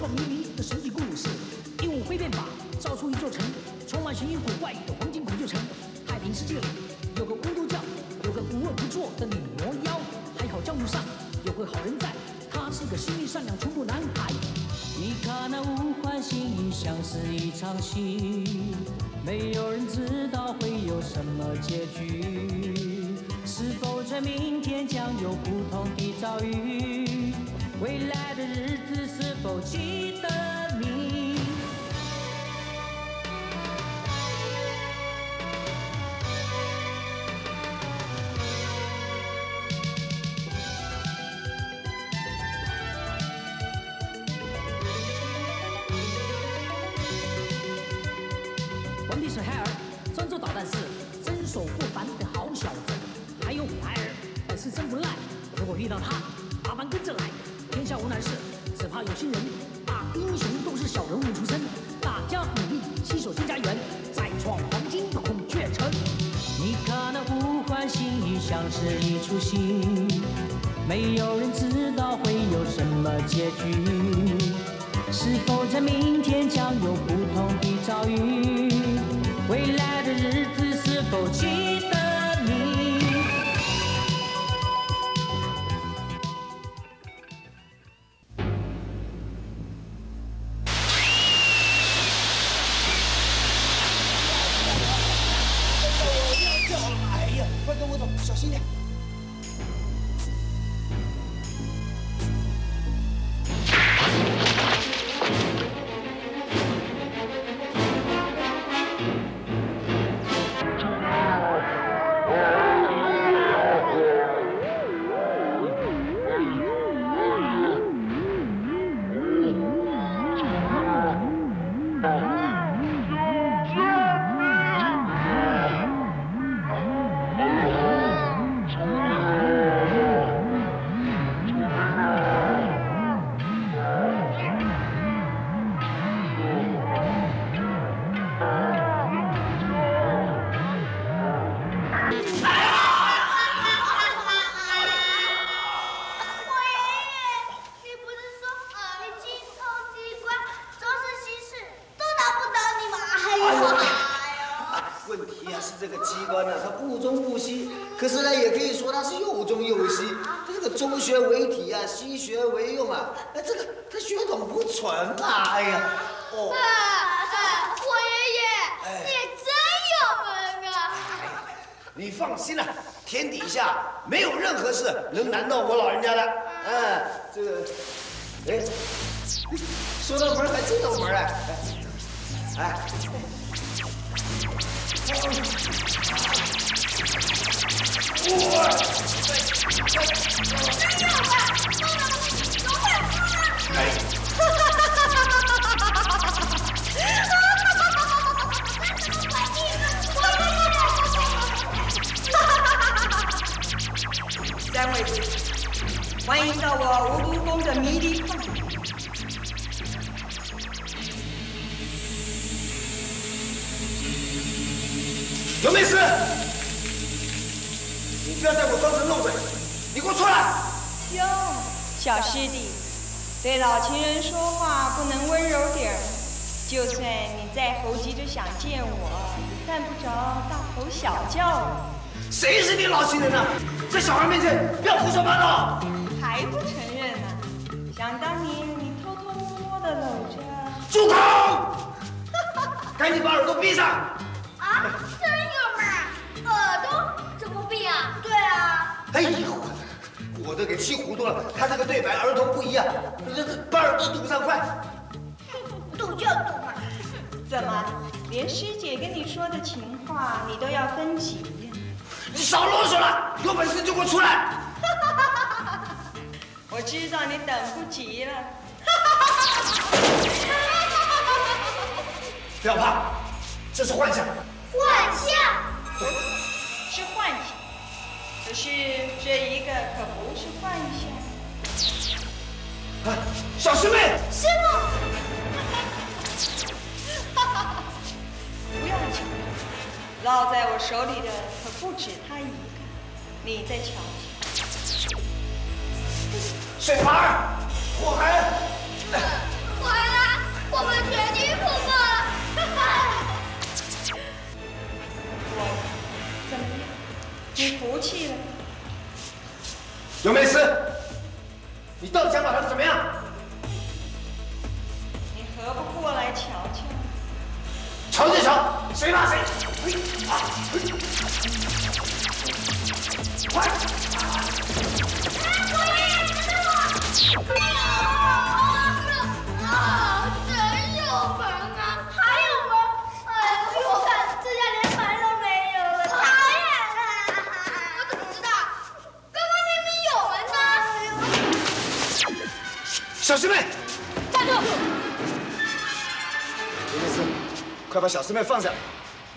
说冥冥的神奇故事，以武挥变法，造出一座城，充满寻幽鬼怪的黄金恐惧城。太平世界里有个巫毒教，有个无恶不作的女魔妖。还好江湖上有个好人在，他是个心地善良淳朴男孩。你看那物换星移，像是一场戏，没有人知道会有什么结局。是否在明天将有不同的遭遇？ 未来的日子是否记得你？王帝水孩儿专做捣蛋事，身手不凡的好小子。还有虎孩儿本事真不赖，如果遇到他，麻烦跟着来。 天下无难事，只怕有心人。大英雄都是小人物出身，大家努力，携手进家园，再创黄金孔雀城。你看那物换星移，像是一出戏，没有人知道会有什么结局。是否在明天将有不同的遭遇？未来的日子是否记得？ 水盘儿，火盆。我们决定突破了！哇，怎么样？你服气了？尤梅斯，你到底想把他怎么样？你何不过来瞧瞧？瞧就瞧，谁怕谁？快！哎，我也要！ 啊，真有门啊！还有门？哎，不许我看，这家连门都没有了，讨厌了！我怎么知道？刚刚明明有门呢！小师妹，站住！尤梅斯，快把小师妹放下，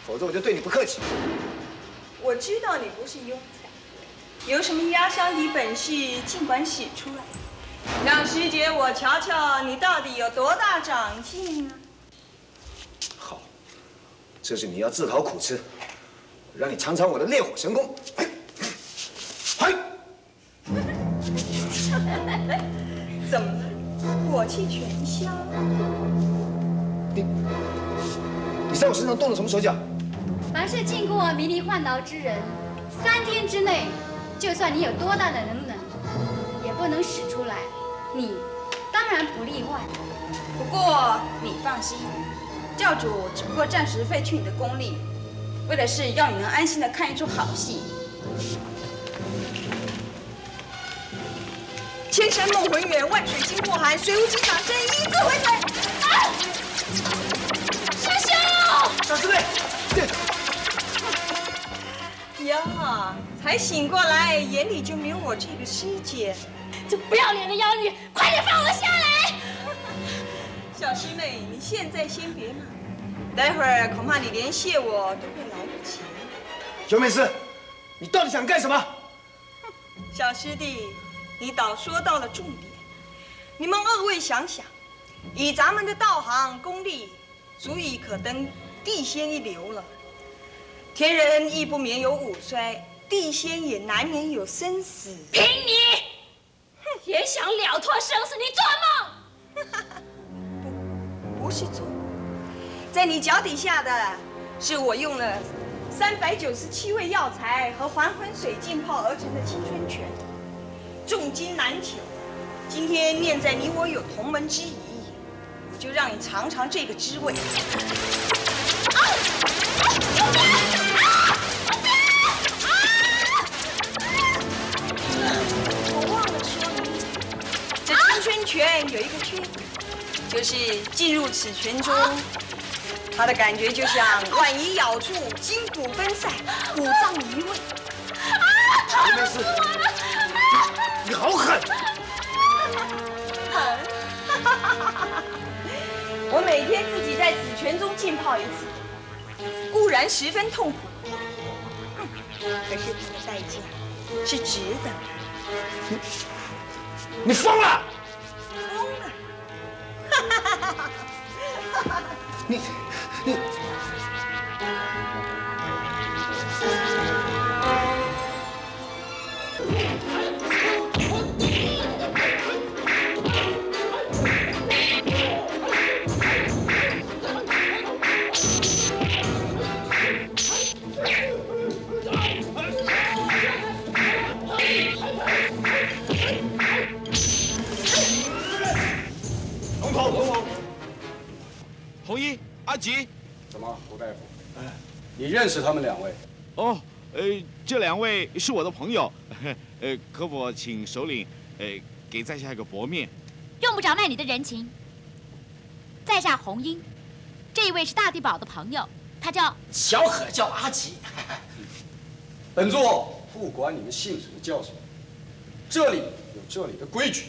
否则我就对你不客气。我知道你不是庸才，有什么压箱底本事，尽管使出来。 让师姐我瞧瞧你到底有多大长进啊！好，这是你要自讨苦吃，我让你尝尝我的烈火神功。嘿，怎么了？火气全消了？你在我身上动了什么手脚？凡是经过迷离幻道之人，3天之内，就算你有多大的能耐。 不能使出来，你当然不例外。不过你放心，教主只不过暂时废去你的功力，为的是要你能安心的看一出好戏。千山梦回远，万水星过海，水无极长身，一字回水。啊！师兄，小师妹，呀，才醒过来，眼里就没有我这个师姐。 这不要脸的妖女，快点放我下来！小师妹，你现在先别骂，待会儿恐怕你连谢我都会来不及。尤美斯，你到底想干什么？小师弟，你倒说到了重点。你们二位想想，以咱们的道行功力，足以可登地仙一流了。天人亦不免有五衰，地仙也难免有生死。凭你！ 也想了脱生死？你做梦！不是做梦，在你脚底下的是我用了397味药材和还魂水浸泡而成的青春泉，重金难求。今天念在你我有同门之谊，我就让你尝尝这个滋味。啊！啊！ 春泉有一个缺点，就是进入此泉中，它的感觉就像万一咬处，筋骨分散，五脏移位。啊！疼死我了！你好狠！狠！我每天自己在此泉中浸泡一次，固然十分痛苦，可是它的代价是值得的。你疯了！ 你，龙头。 红衣、阿吉，怎么，胡大夫？你认识他们两位？哦，这两位是我的朋友，可否请首领，给在下一个薄面？用不着卖你的人情。在下红英，这一位是大地堡的朋友，他叫小可，叫阿吉。本座不管你们姓什么叫什么，这里有这里的规矩，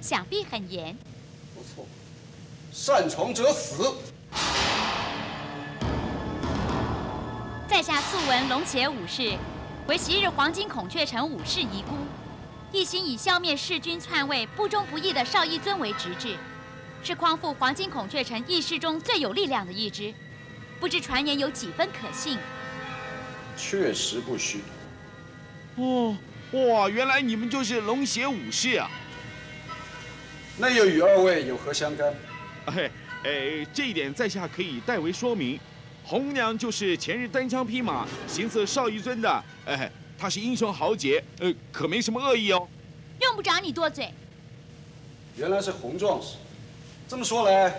想必很严。不错。 擅闯者死。在下素闻龙且武士，为昔日黄金孔雀城武士遗孤，一心以消灭弑君篡位、不忠不义的邵逸尊为直至，是匡复黄金孔雀城义士中最有力量的一支。不知传言有几分可信？确实不虚。哦，哇，原来你们就是龙血武士啊！那又与二位有何相干？ 哎，这一点在下可以代为说明。红娘就是前日单枪匹马行刺邵一尊的，她是英雄豪杰，可没什么恶意哦。用不着你多嘴。原来是洪壮士，这么说来，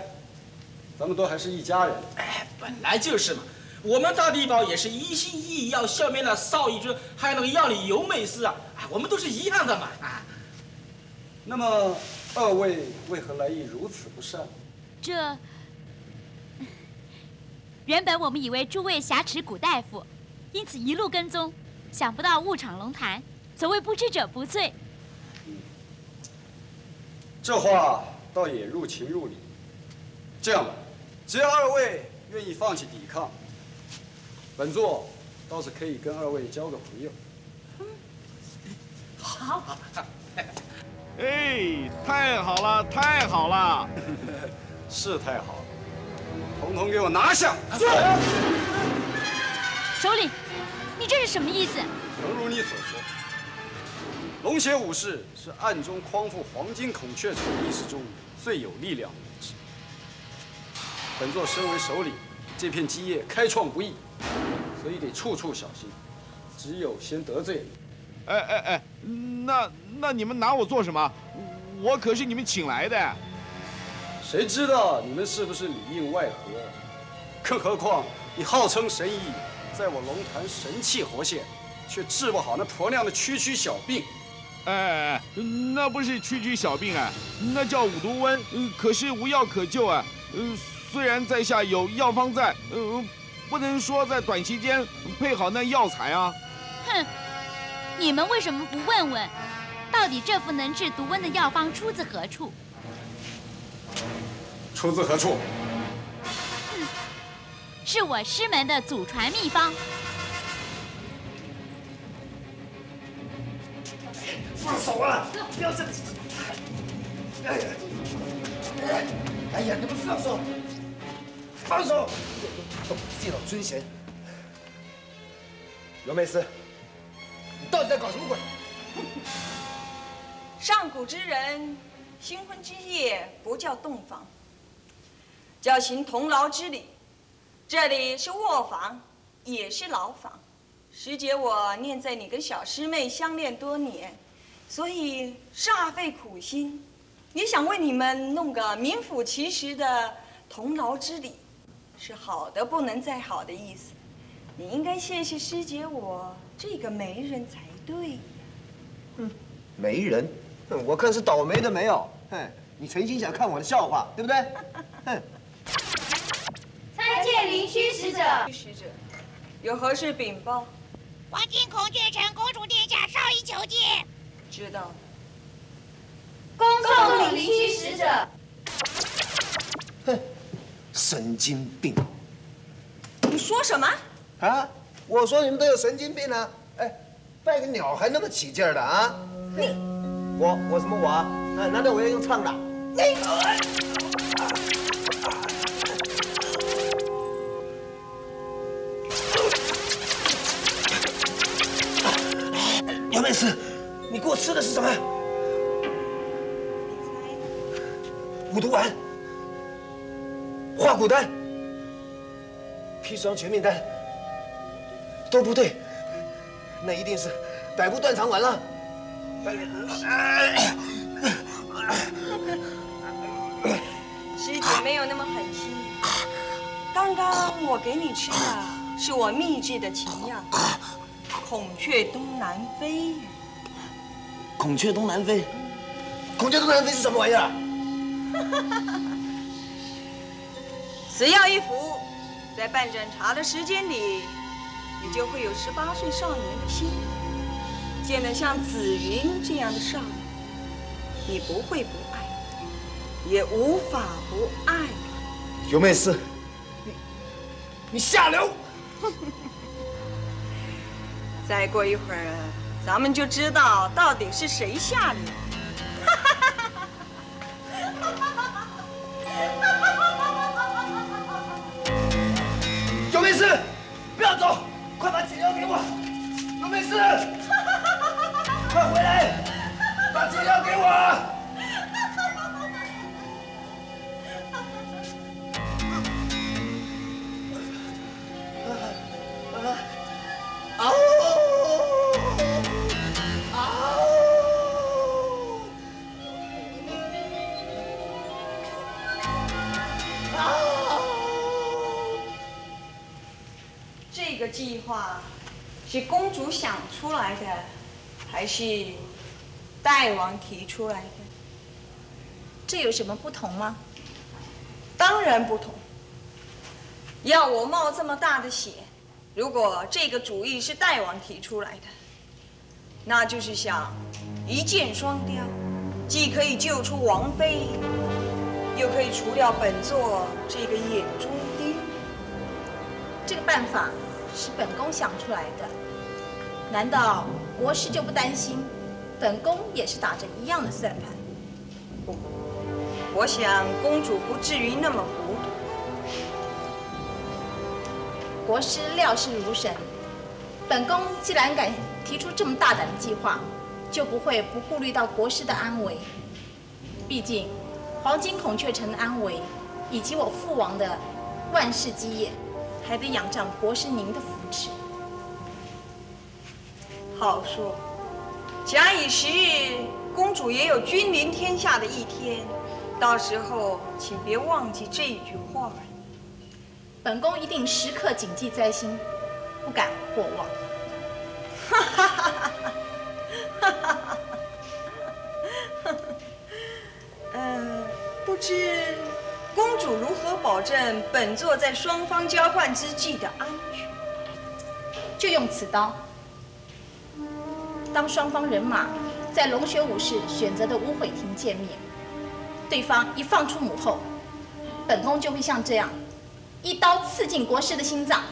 咱们都还是一家人。哎，本来就是嘛。 我们大地堡也是一心一意要消灭那邵一尊，还有那个药理尤美斯啊！我们都是一样的嘛！啊，那么二位为何来意如此不善？这原本我们以为诸位挟持古大夫，因此一路跟踪，想不到误闯龙潭。所谓不知者不罪。这话倒也入情入理。这样吧，只要二位愿意放弃抵抗。 本座倒是可以跟二位交个朋友。好，哎，太好了，太好了，是太好了，统统给我拿下！是。首领，你这是什么意思？诚如你所说，龙邪武士是暗中匡复黄金孔雀城历史中最有力量的武士。本座身为首领，这片基业开创不易。 所以得处处小心，只有先得罪你。哎，那你们拿我做什么？我可是你们请来的。谁知道你们是不是里应外合？更何况你号称神医，在我龙潭神气活现，却治不好那婆娘的区小病。哎，那不是区小病啊，那叫五毒瘟。可是无药可救啊。虽然在下有药方在，不能说在短期间配好那药材啊！哼，你们为什么不问问，到底这副能治毒瘟的药方出自何处？出自何处？是我师门的祖传秘方。放手啊！不要这……哎呀，你们放手！ 放手！都不敬老尊贤。尤梅斯，你到底在搞什么鬼？上古之人，新婚之夜不叫洞房，叫行同劳之礼。这里是卧房，也是牢房。师姐，我念在你跟小师妹相恋多年，所以煞费苦心，也想为你们弄个名副其实的同劳之礼。 是好的不能再好的意思，你应该谢谢师姐我这个媒人才对呀。嗯，媒人，我更是倒霉的没有。哼，你存心想看我的笑话，对不对？哼。参见灵虚使者。使者，有何事禀报？黄金孔雀城公主殿下少仪求见。知道了。恭送灵虚使者。哼。 神经病！你说什么？啊！我说你们都有神经病啊！哎，拜个鸟还那么起劲儿的啊！你我什么我？难道我要用唱的？你！尤美斯，你给我吃的是什么？五毒丸。 化骨丹、砒霜全命丹都不对，那一定是百步断肠丸了。师姐没有那么狠心，刚刚我给你吃的是我秘制的奇药——孔雀东南飞。孔雀东南飞，孔雀东南飞是什么玩意儿？ 此药一服，在半盏茶的时间里，你就会有18岁少年的心，见了像紫云这样的少女，你不会不爱，也无法不爱。尤美斯，你下流！再过一会儿，咱们就知道到底是谁下流。 尤美斯，不要走，快把解药给我！尤美斯，快回来，把解药给我！是公主想出来的，还是大王提出来的？这有什么不同吗？当然不同。要我冒这么大的险，如果这个主意是大王提出来的，那就是想一箭双雕，既可以救出王妃，又可以除掉本座这个眼中钉。这个办法是本宫想出来的，难道国师就不担心？本宫也是打着一样的算盘。不，我想公主不至于那么糊涂。国师料事如神，本宫既然敢提出这么大胆的计划，就不会不顾虑到国师的安危。毕竟，黄金孔雀城的安危，以及我父王的万世基业，还得仰仗国师您的扶持。好说，假以时日，公主也有君临天下的一天，到时候请别忘记这一句话。本宫一定时刻谨记在心，不敢过忘。哈哈哈哈哈！哈哈哈哈哈！不知公主如何保证本座在双方交换之际的安全？就用此刀。当双方人马在龙学武士选择的污悔亭见面，对方一放出母后，本宫就会像这样，一刀刺进国师的心脏。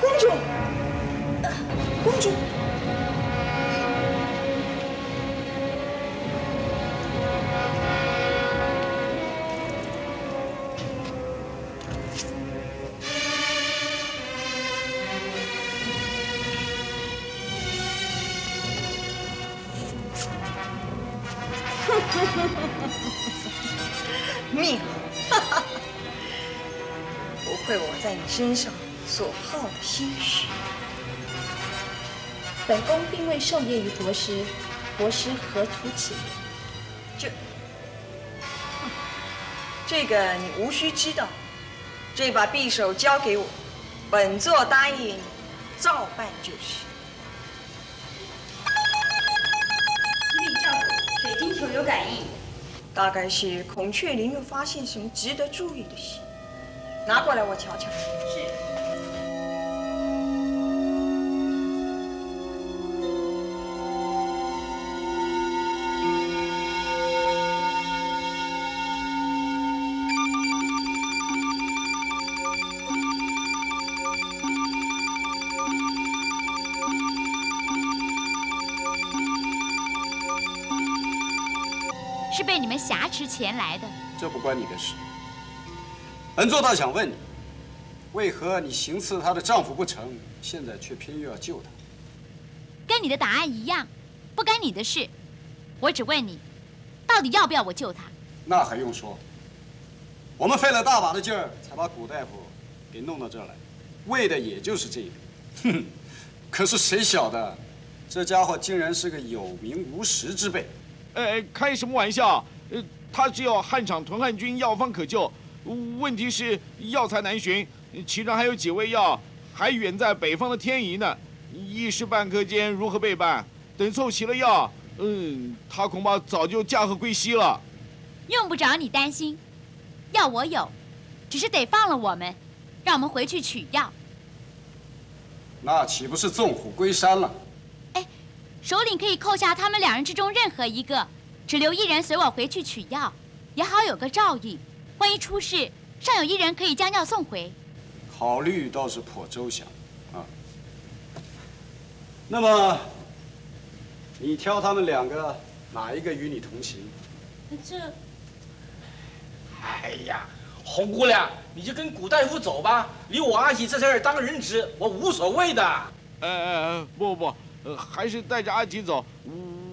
公主，公主。命，不愧我在你身上所耗的心血。本宫并未授业于国师，国师何出此言？这个你无需知道。这把匕首交给我，本座答应照办就是。 球有感应，大概是孔雀林又发现什么值得注意的事。拿过来，我瞧瞧。是。 是被你们挟持前来的，这不关你的事。本座倒想问你，为何你行刺她的丈夫不成，现在却偏又要救她？跟你的答案一样，不干你的事。我只问你，到底要不要我救她？那还用说？我们费了大把的劲儿才把古大夫给弄到这儿来，为的也就是这个。哼，可是谁晓得，这家伙竟然是个有名无实之辈。 开什么玩笑？他只有汉场屯汉军药方可救，问题是药材难寻，其中还有几味药还远在北方的天夷呢，一时半刻间如何备办？等凑齐了药，他恐怕早就驾鹤归西了。用不着你担心，药我有，只是得放了我们，让我们回去取药。那岂不是纵虎归山了？ 首领可以扣下他们两人之中任何一个，只留一人随我回去取药，也好有个照应。万一出事，尚有一人可以将药送回。考虑倒是颇周详，啊。那么，你挑他们两个哪一个与你同行？这……哎呀，红姑娘，你就跟古大夫走吧，留我阿喜这事儿当人质，我无所谓的。不。 还是带着阿吉走，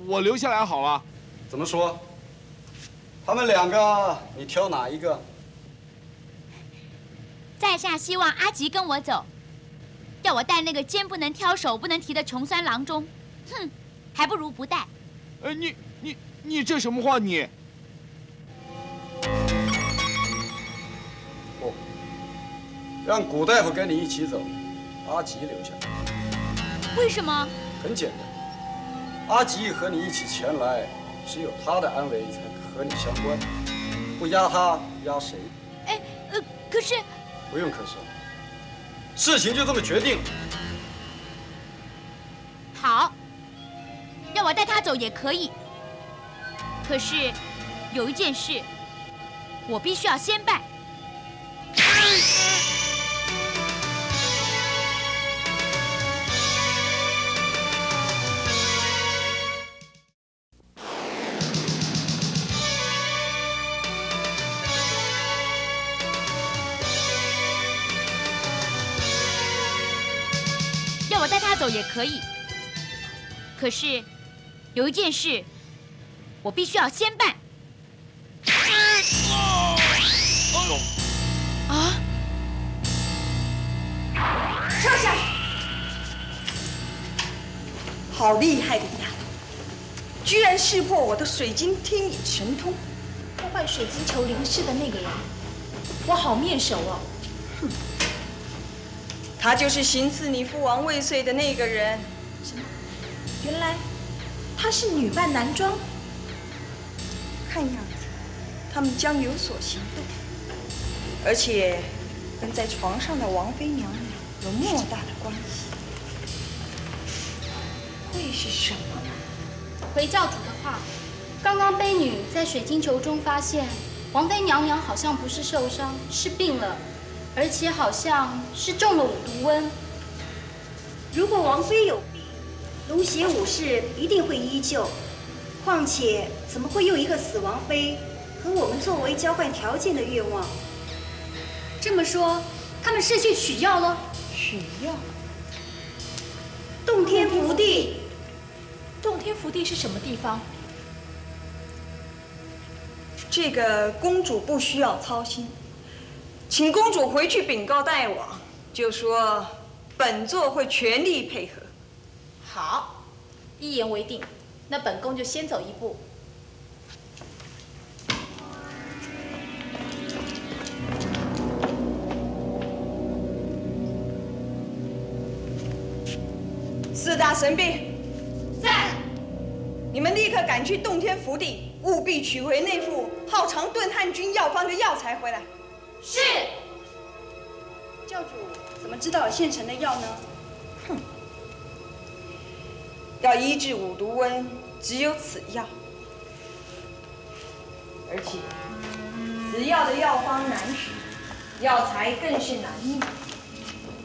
我留下来好了。怎么说？他们两个，你挑哪一个？在下希望阿吉跟我走，要我带那个肩不能挑、手不能提的穷酸郎中，哼，还不如不带。你这什么话你？让古大夫跟你一起走，阿吉留下。为什么？很简单，阿吉和你一起前来，只有他的安危才和你相关，不压他压谁？哎，可是不用可是，事情就这么决定了。好，让我带他走也可以，可是有一件事，我必须要先办。 要我带他走也可以，可是有一件事，我必须要先办。哎呦！ 啊！撤下！好厉害的丫头，居然识破我的水晶天眼神通！破坏水晶球灵视的那个人，我好面熟哦。哼，他就是行刺你父王未遂的那个人。什么？原来他是女扮男装。看样子，他们将有所行动。 而且，跟在床上的王妃娘娘有莫大的关系，会是什么呢？回教主的话，刚刚卑女在水晶球中发现，王妃娘娘好像不是受伤，是病了，而且好像是中了五毒瘟。如果王妃有病，龙邪武士一定会医救。况且，怎么会用一个死王妃和我们作为交换条件的愿望？ 这么说，他们是去取药了？取药？洞天福地。洞天福地是什么地方？这个公主不需要操心，请公主回去禀告大王，就说本座会全力配合。好，一言为定。那本宫就先走一步。 四大神兵，在！你们立刻赶去洞天福地，务必取回那副号长顿汉军药方的药材回来。是。教主怎么知道现成的药呢？哼，要医治五毒瘟，只有此药。而且，此药的药方难寻，药材更是难觅。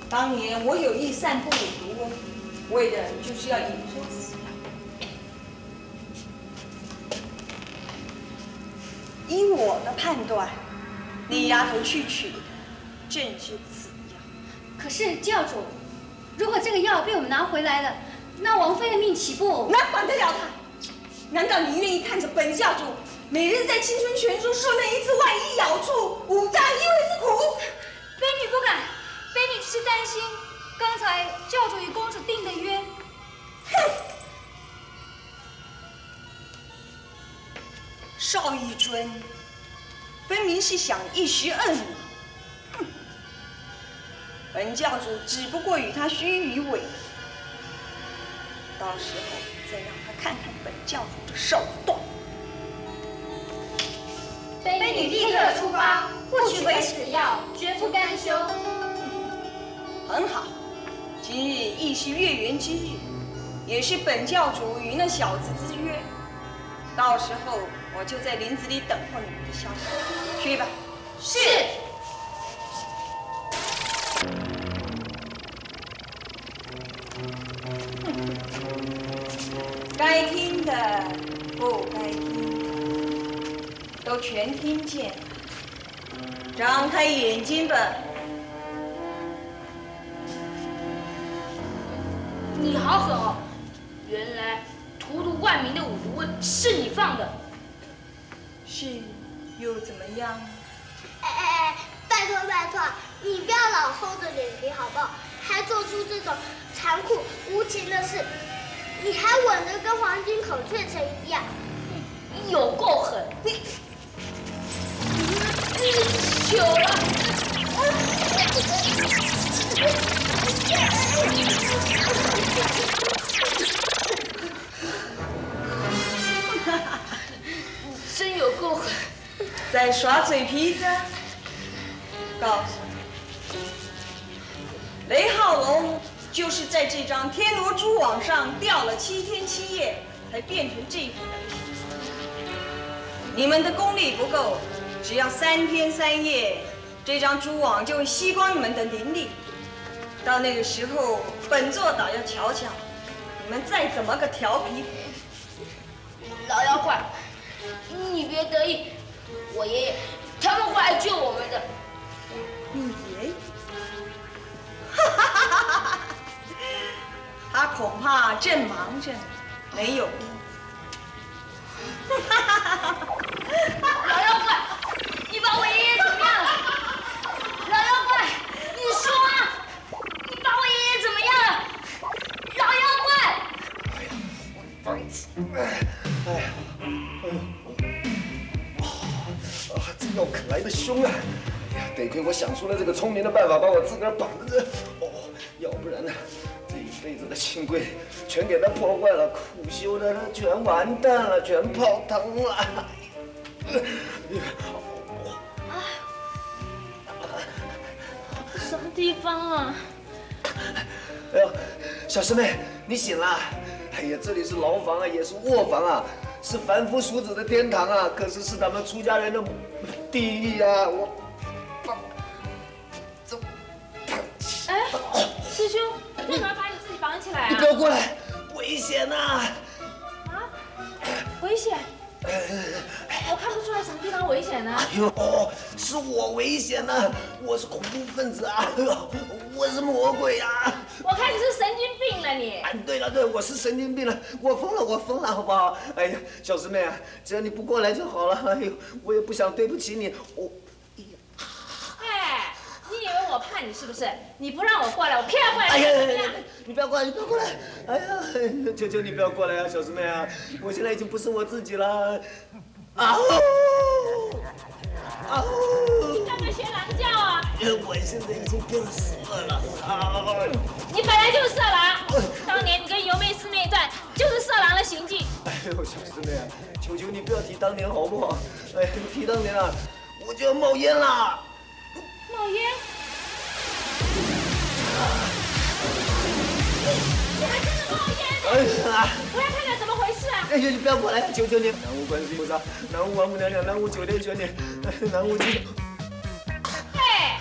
当年我有意散布五毒瘟。 为的就是要引出此药。依我的判断，那丫头去取的正是此药。可是教主，如果这个药被我们拿回来了，那王妃的命岂不……哪管得了她？难道你愿意看着本教主每日在青春泉中受那一次外衣咬处、五大异味之苦？卑女不敢，卑女只是担心。 刚才教主与公主定的约，哼！邵逸尊分明是想一时摁我，哼！本教主只不过与他虚与委蛇，到时候再让他看看本教主的手段。卑女立刻出发，不取回此药，绝不甘休。很好。 今日亦是月圆之日，也是本教主与那小子之约。到时候我就在林子里等候你们的消息。去吧。是。该听的不该听的，都全听见了。张开眼睛吧。 你好狠哦！原来荼毒万民的五毒瘟是你放的，是又怎么样？哎，拜托拜托，你不要老厚着脸皮好不好？还做出这种残酷无情的事，你还吻得跟黄金孔雀城一样，你有够狠！你求了！在耍嘴皮子？告诉你，雷浩龙就是在这张天罗蛛网上吊了7天7夜，才变成这副德行。你们的功力不够，只要3天3夜，这张蛛网就会吸光你们的灵力。到那个时候，本座倒要瞧瞧，你们再怎么个调皮。老妖怪，你别得意。 我爷爷，他们会来救我们的。你爷爷？哈哈哈哈哈！他恐怕正忙着呢，没有。哈哈哈哈哈！老妖怪，你把我爷爷怎么样了？老妖怪，你说啊，你把我爷爷怎么样了？老妖怪！哎呀，药可来的凶啊！得亏我想出了这个聪明的办法，把我自个儿绑着。哦，要不然呢，这一辈子的清规全给他破坏了，苦修的他全完蛋了，全泡汤了。啊！什么地方啊？哎呦，小师妹，你醒了！哎呀，这里是牢房啊，也是卧房啊，是凡夫俗子的天堂啊，可是是咱们出家人的。 地狱啊！我，走。哎，师兄，干嘛把你自己绑起来啊？你不要过来，危险呐！啊？危险？我看不出来什么地方危险呢。哎呦，是我危险呢！我是恐怖分子啊！哎呦，我是魔鬼啊！我看你是神经病了你。哎，对了对，我是神经病了，我疯了，好不好？哎呀，小师妹啊，只要你不过来就好了。哎呦，我也不想对不起你。我，哎，你以为我怕你是不是？你不让我过来，我偏要过来。哎呀，你不要过来，你不要过来！哎呀，求你不要过来啊，小师妹啊，我现在已经不是我自己了。 啊呜！啊呜！你干嘛学狼叫啊？我现在已经变了色狼了。你本来就是色狼，当年你跟尤妹师那一段就是色狼的行径。哎呦，小师妹啊，求求你不要提当年好不好？哎，提当年啊，我就要冒烟了。冒烟？你还真是冒烟的！我要看看怎么回事啊！哎呦，你不要过来，求求你！ 观世音菩萨，南无王母娘娘，南无九天玄女，南无金。嘿，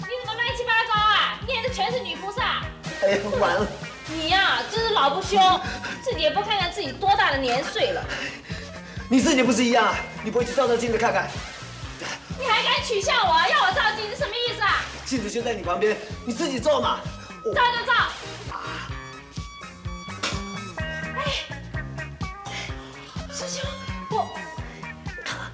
你怎么乱七八糟啊？念的全是女菩萨。哎呀，完了！你呀，真是老不休，自己也不看看自己多大的年岁了。你自己不是一样啊？你不会去照照镜子看看？你还敢取笑我？要我照镜子什么意思啊？镜子就在你旁边，你自己照嘛。照就照。哎，师兄。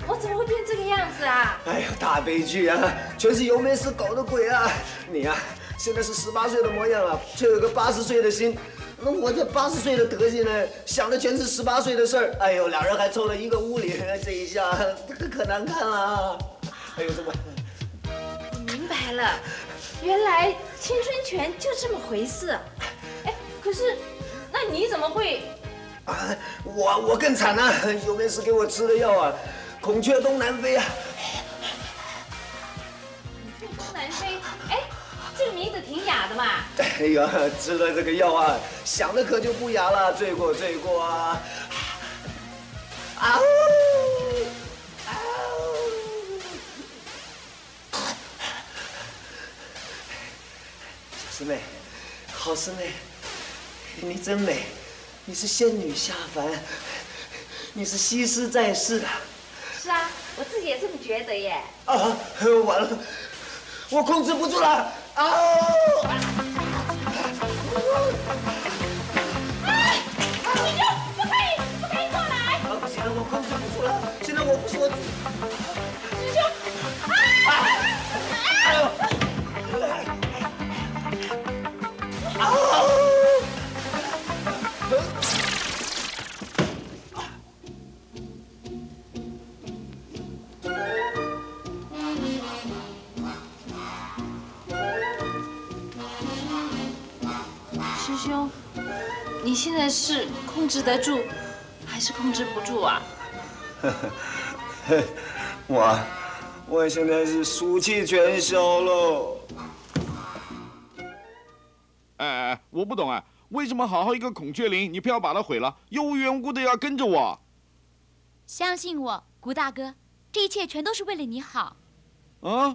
我怎么会变这个样子啊！哎呀，大悲剧啊！全是尤梅斯搞的鬼啊！你啊，现在是18岁的模样啊，却有个80岁的心。那我这80岁的德行呢，想的全是18岁的事儿。哎呦，两人还凑到一个屋里，这一下可难看了啊！哎呦，这么……我明白了，原来青春拳就这么回事。哎，可是，那你怎么会？啊，我更惨啊！尤梅斯给我吃的药啊！ 孔雀东南飞啊！孔雀东南飞，哎，这个名字挺雅的嘛。哎呀，吃了这个药啊，想的可就不雅了，罪过啊！啊呜！啊呜！小师妹，好师妹，你真美，你是仙女下凡，你是西施在世的。 是啊，我自己也这么觉得耶。啊，完了，我控制不住了啊！哎，你就不可以过来！啊，不行，我控制不住了，现在我不是我自己。师兄，哎呦！啊！ 你现在是控制得住，还是控制不住啊？我我现在是暑气全消喽。哎，我不懂哎，为什么好好一个孔雀翎，你偏要把它毁了，又无缘无故的要跟着我？相信我，谷大哥，这一切全都是为了你好。啊，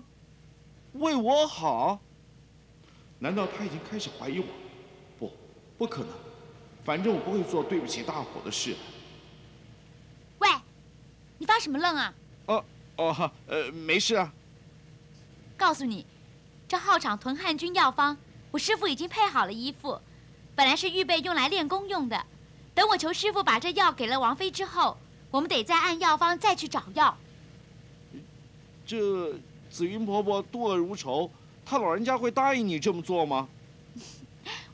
为我好？难道他已经开始怀疑我？不，不可能。反正我不会做对不起大伙的事。 你发什么愣啊？没事啊。告诉你，这浩场屯汉军药方，我师傅已经配好了一副，本来是预备用来练功用的。等我求师傅把这药给了王妃之后，我们得再按药方再去找药。这紫云婆婆多恶如仇，她老人家会答应你这么做吗？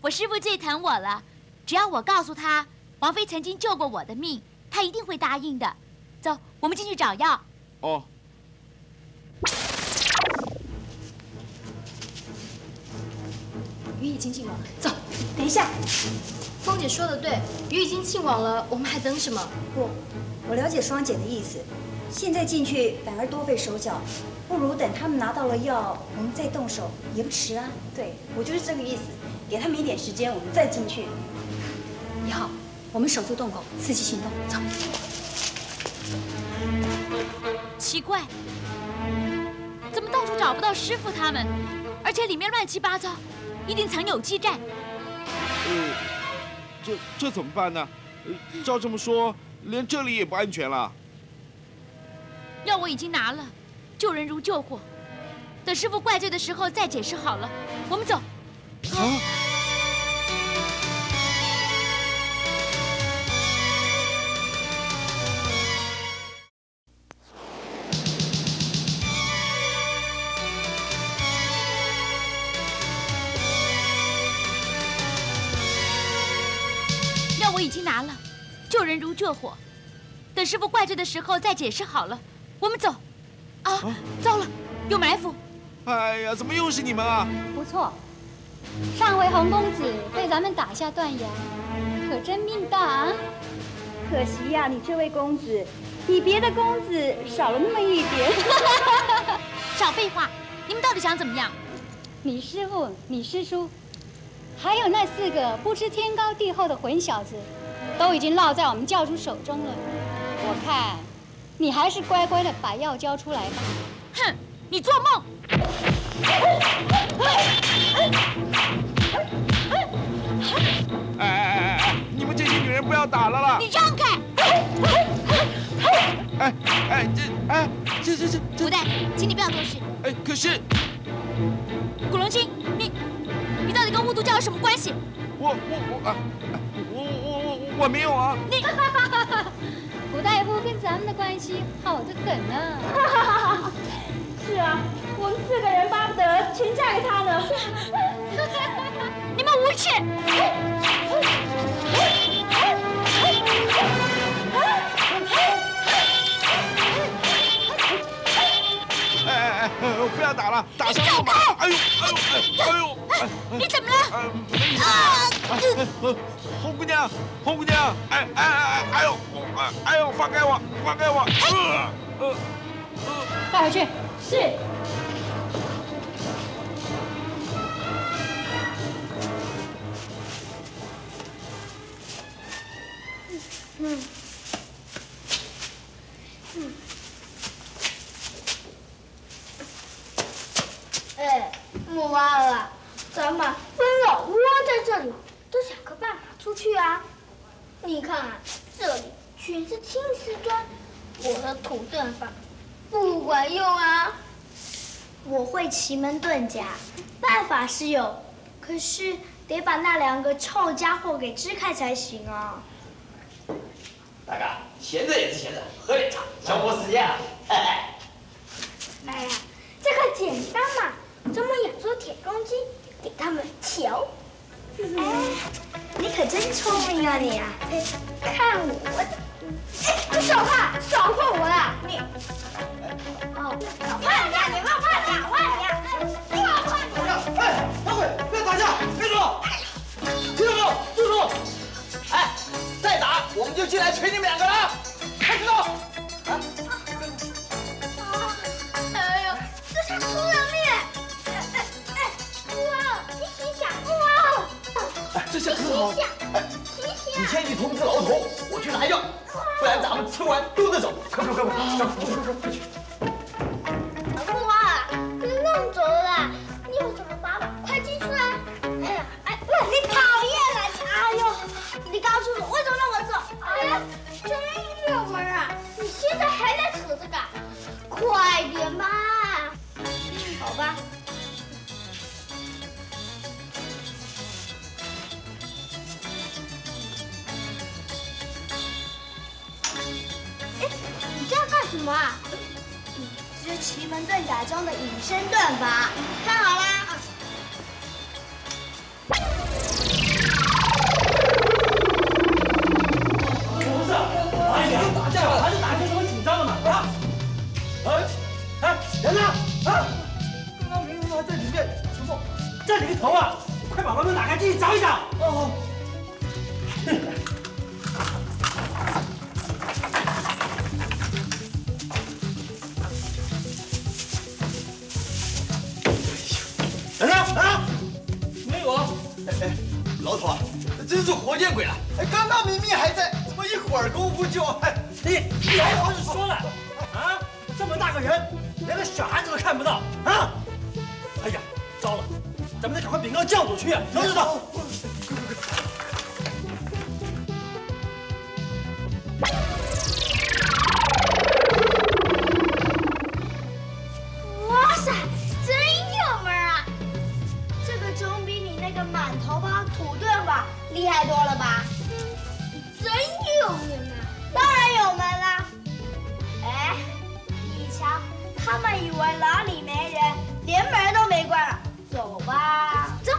我师傅最疼我了，只要我告诉他，王妃曾经救过我的命，他一定会答应的。 走，我们进去找药。哦。雨已经进网了，走。等一下，风姐说的对，雨已经进网了，我们还等什么？不，我了解双姐的意思，现在进去反而多费手脚，不如等他们拿到了药，我们再动手也不迟啊。对，我就是这个意思，给他们一点时间，我们再进去。一号，我们守株待狗，伺机行动，走。 奇怪，怎么到处找不到师傅他们？而且里面乱七八糟，一定藏有基站。这怎么办呢？照这么说，连这里也不安全了。药我已经拿了，救人如救火，等师傅怪罪的时候再解释好了。我们走。啊。 人如救火，等师傅怪罪的时候再解释好了。我们走。啊，糟了，有埋伏！哎呀，怎么又是你们啊？不错，上回洪公子被咱们打下断崖，可真命大啊！可惜呀，你这位公子比别的公子少了那么一点。少废话，你们到底想怎么样？你师傅、你师叔，还有那四个不知天高地厚的混小子。 都已经落在我们教主手中了，我看你还是乖乖的把药交出来吧。哼，你做梦！哎！你们这些女人不要打了啦！你让开！这……古代，请你不要多事。哎，可是，古龙星，你到底跟巫毒教有什么关系？我没有啊！你古大夫跟咱们的关系好得很呢。是啊，我们四个人巴不得全嫁给他呢。你们无耻！不要打了，打伤了吧？哎呦！你怎么了？红姑娘，红姑娘，哎呦，放开我，放开我！带回去。是。哎，我忘了，咱们分老窝在这里，都想个办法出去啊！你看啊，这里全是青石砖，我的土遁法不管用啊！我会奇门遁甲，办法是有，可是得把那两个臭家伙给支开才行啊！大哥，闲着也是闲着，喝点茶消磨时间啊！哎呀，这个简单嘛！ 咱们也做铁公鸡，给他们瞧。哎，你可真聪明啊你啊！看我的，哎，少碰我啦！你，哦，慢点，你们慢点，我哎，等会别打架，别打！听到没有？住手！哎，再打我们就进来捶你们两个了。看知道？啊！这下可好，你先去通知牢头，我去拿药，不然咱们吃完溜着走。快，快去！木花儿，别弄走了，你有什么办法？快提出来！哎呀，哎，你讨厌了！哎呦，你告诉我为什么让我走？哎，真热门啊！你现在还在扯这个，快点吧！好吧。 什么啊？这是奇门遁甲中的隐身遁法，看好啦！不是，哪里人打架了？还是哪天什么紧张的嘛？啊！哎，人呢？啊！刚刚明明还在里面，怎么在你个头啊！快把门打开，进去找一找。哦。活见鬼了！哎，刚刚明明还在，怎么一会儿功夫就……哎，你还好意思说了啊？这么大个人，连个小孩子都看不到啊！哎呀，糟了，咱们得赶快禀告教主去。走！哇塞，真热门啊！这个总比你那个满头包土遁吧？ 厉害多了吧？真有门啊！当然有门啦！哎，你瞧，他们以为哪里没人，连门都没关了。走吧，走。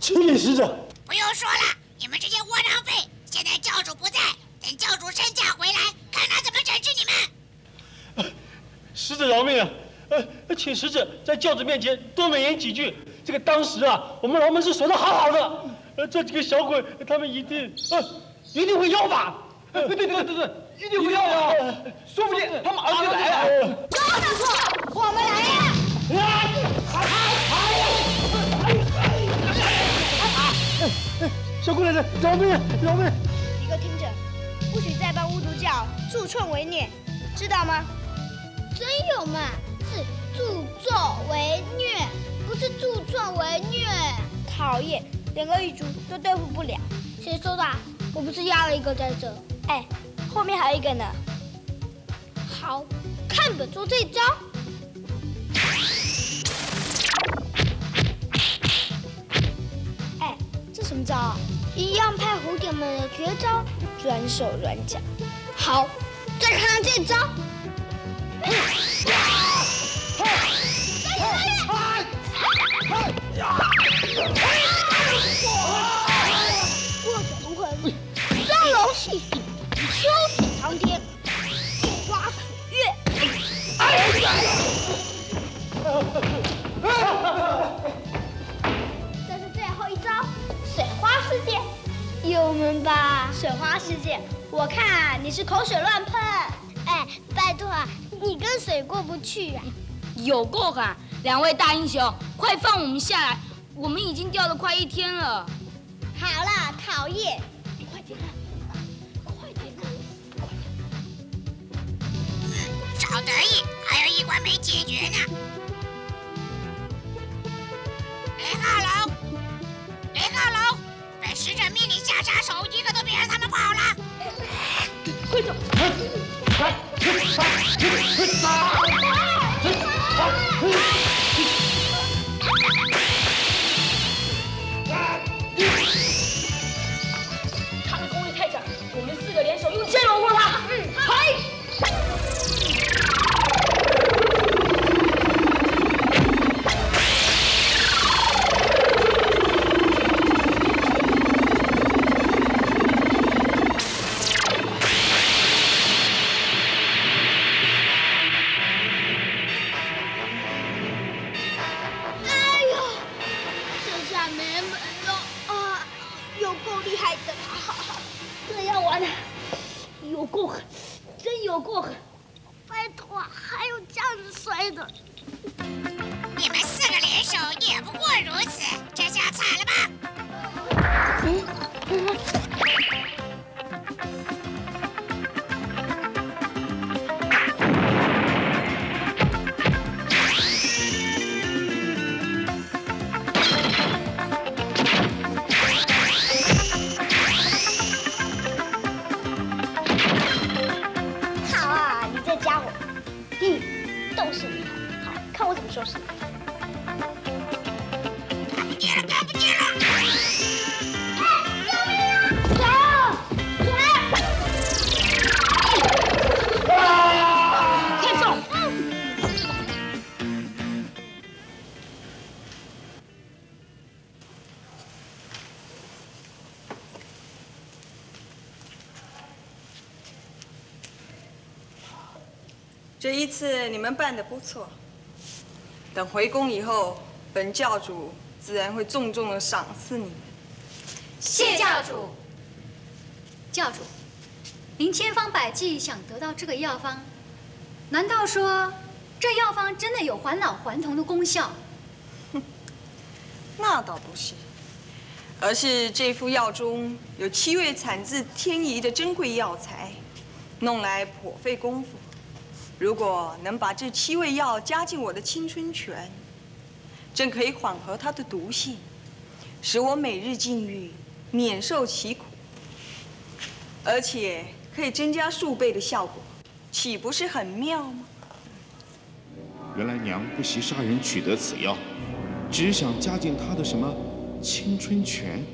清理使者。不用说了，你们这些窝囊废！现在教主不在，等教主身价回来，看他怎么整治你们。使者饶命啊！ 请使者在教主面前多美言几句。这个当时啊，我们牢门是守得好好的，这几个小鬼他们一定会妖法。对，一定会妖法，说不定他马上就来了。都没错，我们来呀！小姑娘，饶命，饶命！你给我听着，不许再帮巫毒教助纣为虐，知道吗？真有嘛！ 是助纣为虐，不是助纣为虐。讨厌，连个狱卒都对付不了。谁说的？我不是压了一个在这？哎，后面还有一个呢。好，看本座这一招。哎，这什么招啊？一样派蝴蝶们的绝招，软手软脚。好，再看看这招。卧虎藏龙，双龙戏虎，休死苍天，一花楚月。这是最后一招，水花世界，幽门吧？水花世界，我看啊，你是口水乱喷。哎，拜托啊，你跟水过不去啊。 有够狠！两位大英雄，快放我们下来！我们已经掉了快一天了。好了，讨厌！你快点啊！快点啊！快点！少得意，还有一关没解决呢。雷浩龙，本使者命你下杀手，一个都别让他们跑了。快走！来！ 他的功力太强，我们四个联手用剑笼过他。嗨！摔腿，还有这样子摔的。你们四个联手也不过如此，这下惨了吧？这一次你们办得不错，等回宫以后，本教主自然会重重的赏赐你们。谢教主。教主，您千方百计想得到这个药方，难道说这药方真的有还老还童的功效？哼，那倒不是，而是这副药中有7位产自天夷的珍贵药材，弄来颇费功夫。 如果能把这7味药加进我的青春泉，正可以缓和它的毒性，使我每日禁欲，免受其苦，而且可以增加数倍的效果，岂不是很妙吗？原来娘不惜杀人取得此药，只想加进她的什么青春泉？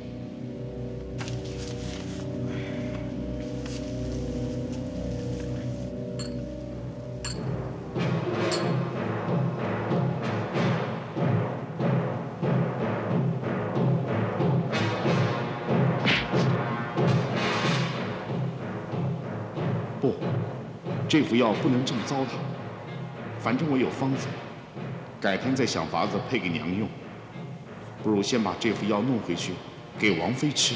这副药不能这么糟蹋，反正我有方子，改天再想法子配给娘用。不如先把这副药弄回去，给王妃吃。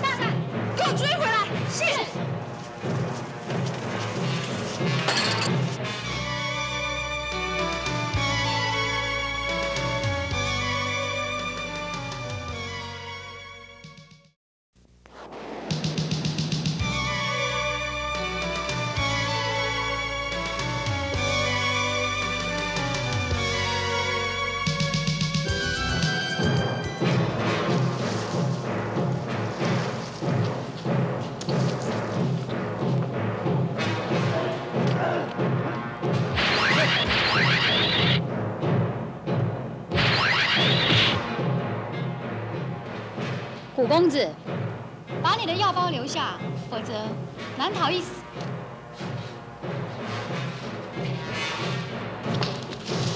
大胆，给我追回来！是。公子，把你的药包留下，否则难逃一死。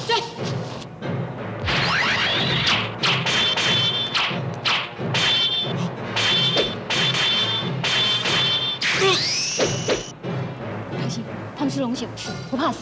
追！放心，他们是龙血不吃，不怕死。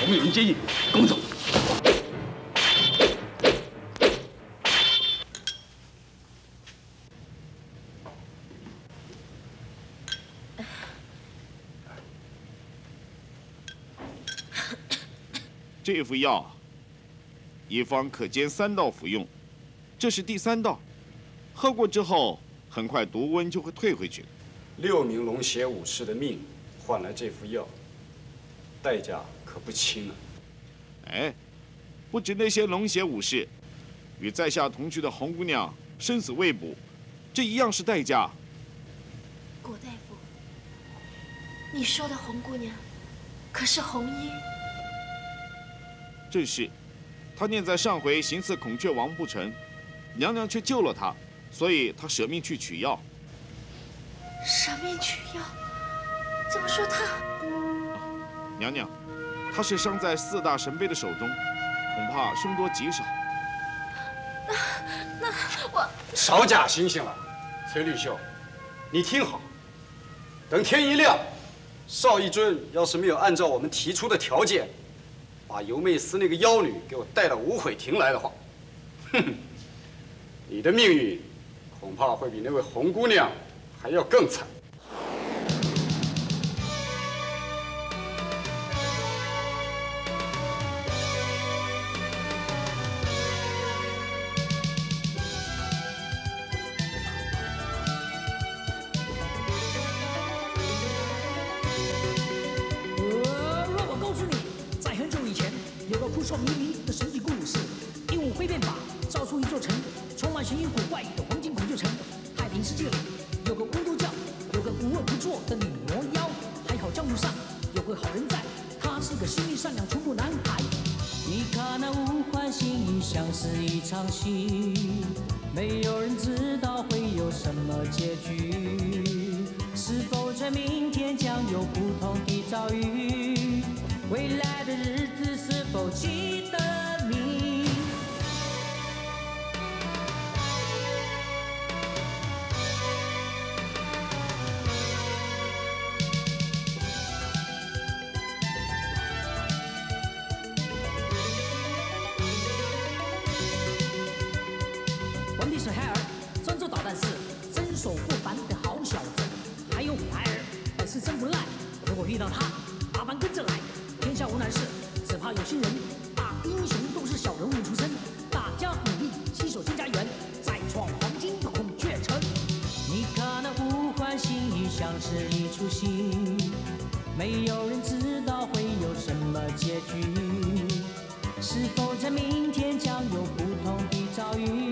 我们有人接应，跟我走。这副药，一方可煎3道服用，这是第3道，喝过之后，很快毒温就会退回去。6名龙血武士的命换来这副药，代价 可不轻啊！哎，不止那些龙血武士，与在下同去的红姑娘生死未卜，这一样是代价。古大夫，你说的红姑娘，可是红衣？正是，她念在上回行刺孔雀王不成，娘娘却救了她，所以她舍命去取药。舍命取药？怎么说她？娘娘。 他是伤在4大神杯的手中，恐怕凶多吉少。那我少假惺惺了，崔律校，你听好，等天一亮，邵一尊要是没有按照我们提出的条件，把尤妹司那个妖女给我带到无悔亭来的话，哼哼，你的命运恐怕会比那位红姑娘还要更惨。 是否在明天将有不同的遭遇？